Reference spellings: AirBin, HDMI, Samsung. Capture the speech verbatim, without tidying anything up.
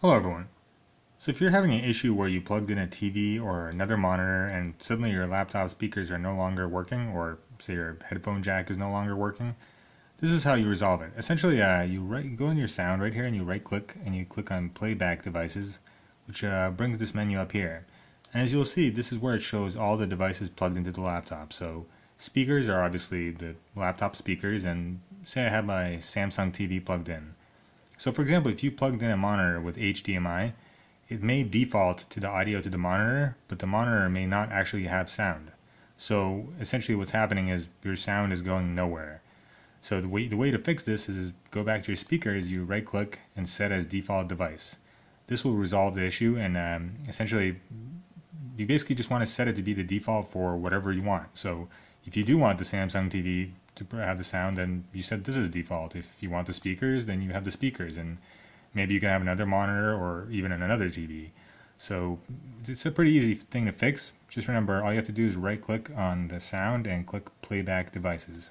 Hello everyone. So if you're having an issue where you plugged in a T V or another monitor and suddenly your laptop speakers are no longer working, or say your headphone jack is no longer working, this is how you resolve it. Essentially, uh, you right, go in your sound right here and you right click and you click on playback devices, which uh, brings this menu up here. And as you'll see, this is where it shows all the devices plugged into the laptop. So speakers are obviously the laptop speakers, and say I have my Samsung T V plugged in. So for example, if you plugged in a monitor with H D M I, it may default to the audio to the monitor, but the monitor may not actually have sound. So essentially what's happening is your sound is going nowhere. So the way, the way to fix this is go back to your speakers, you right click and set as default device. This will resolve the issue, and um, essentially you basically just want to set it to be the default for whatever you want. So if you do want the Samsung T V to have the sound, then you said this is default. If you want the speakers, then you have the speakers, and maybe you can have another monitor or even another T V. So it's a pretty easy thing to fix. Just remember, all you have to do is right click on the sound and click playback devices.